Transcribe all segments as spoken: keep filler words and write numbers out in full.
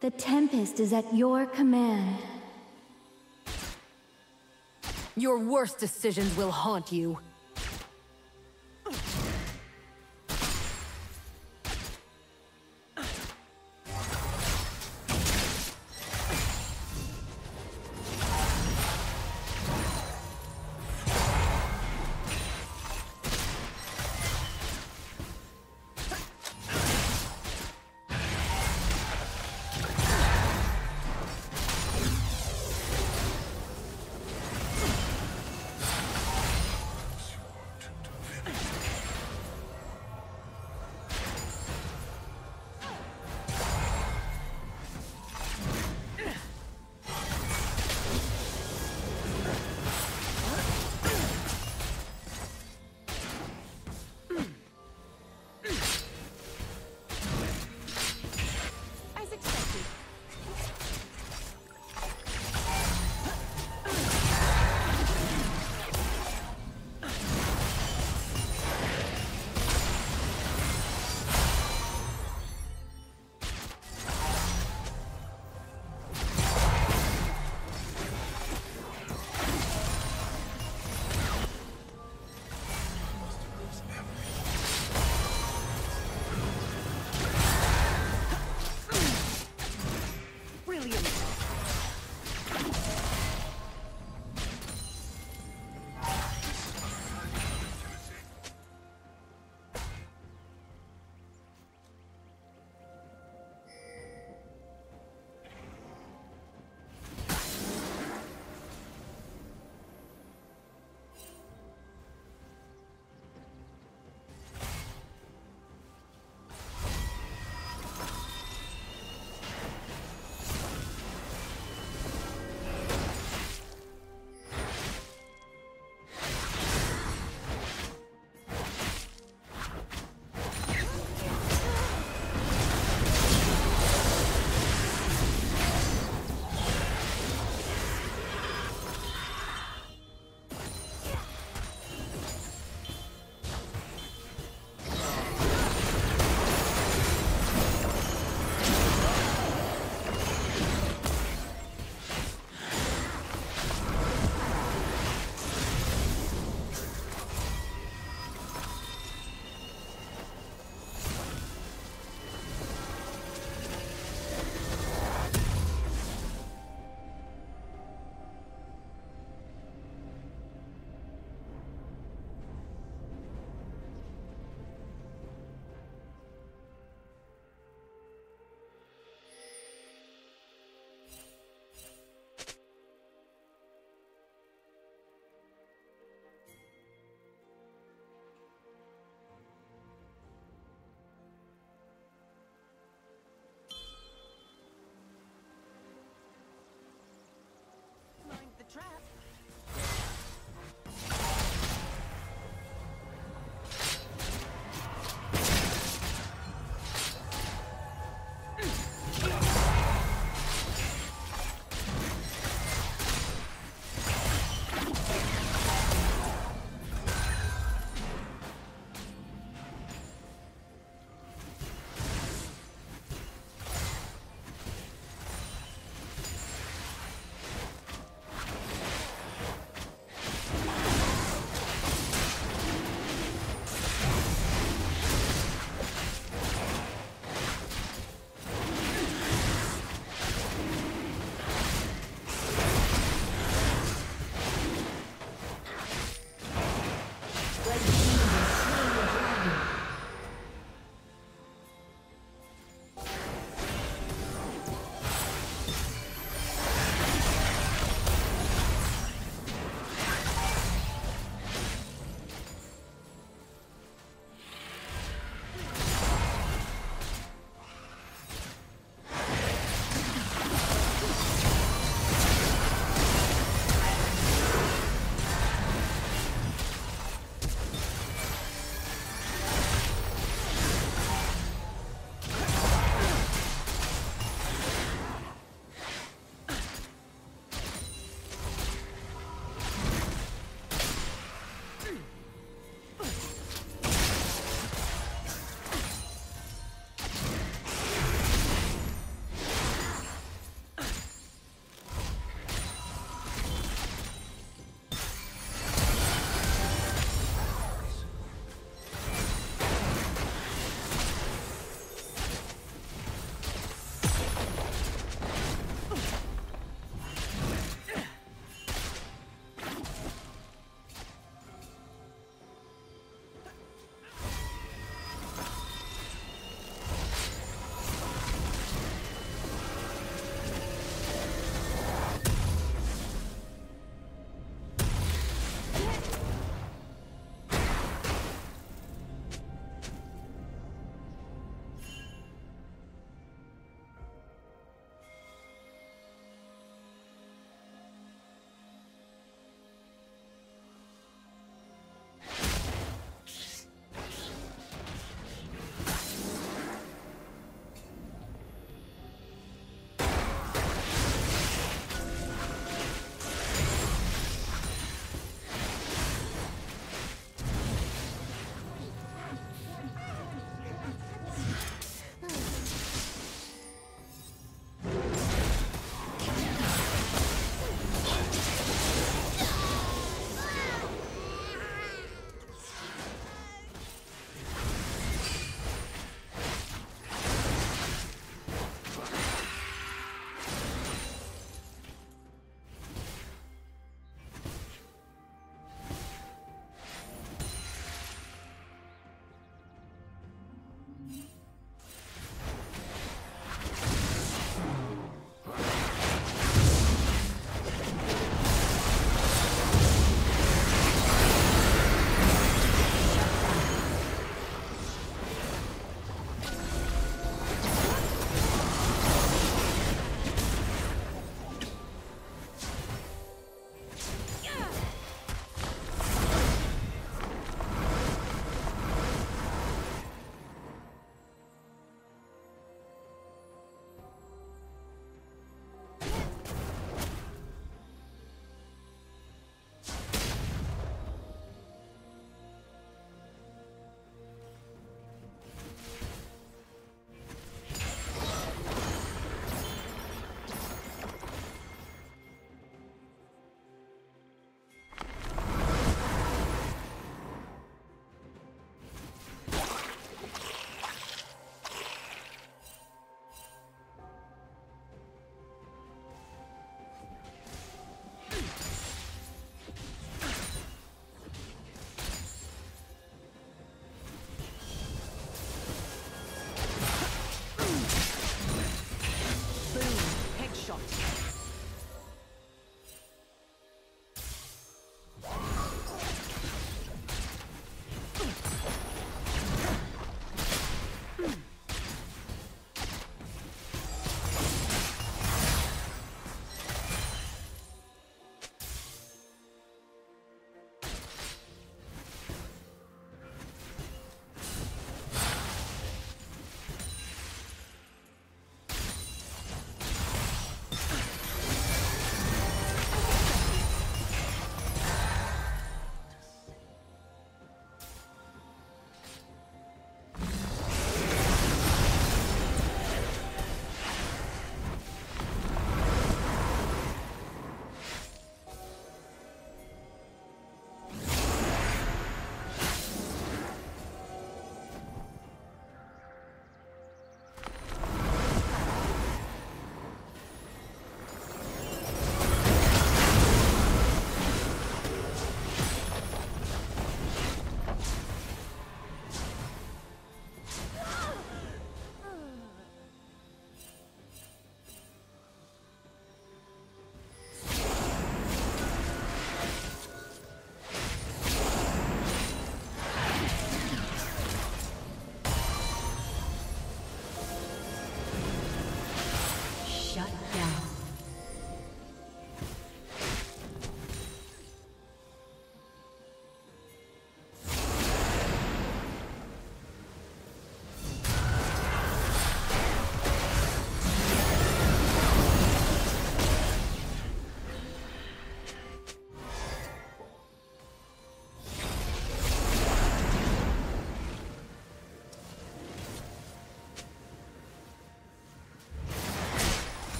The Tempest is at your command. Your worst decisions will haunt you.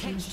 team's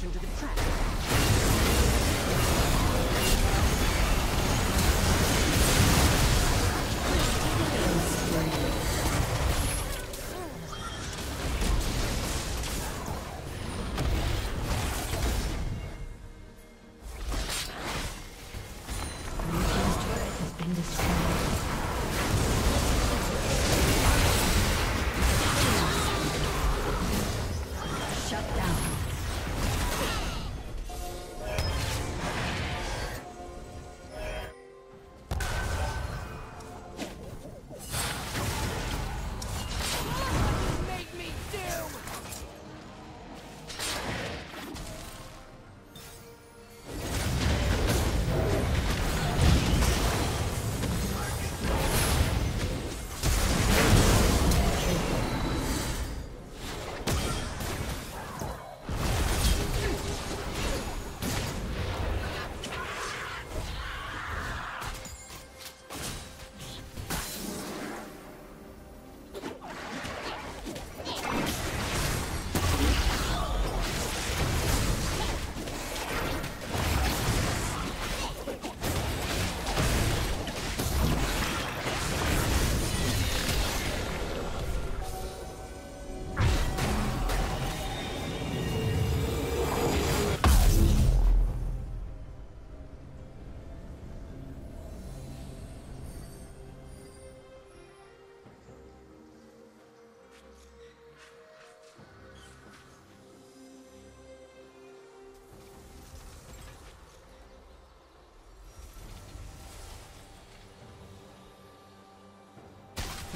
To the track.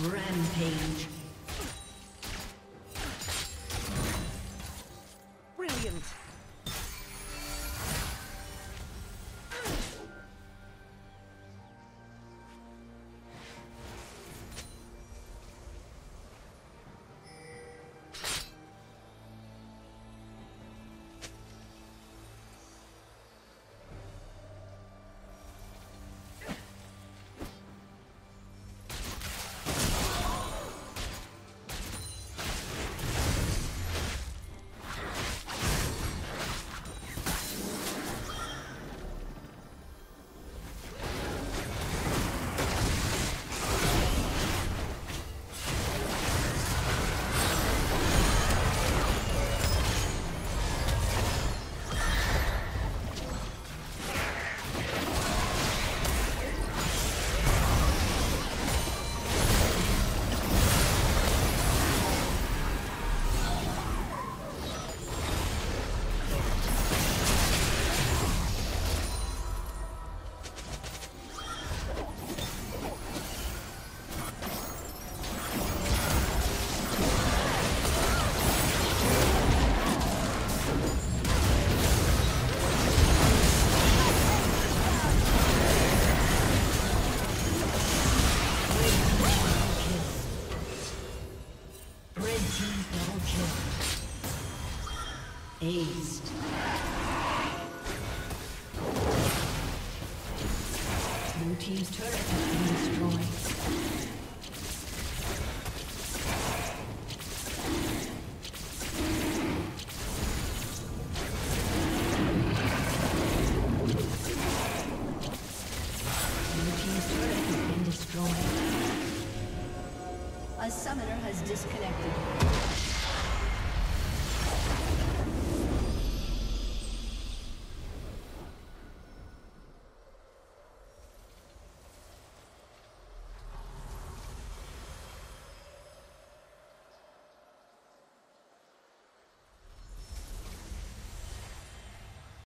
Rampage. Brilliant. Blue team's turret has been destroyed. Blue team's turret has been destroyed. summoner has disconnected.